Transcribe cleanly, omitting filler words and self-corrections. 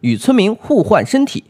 与村民互换身体。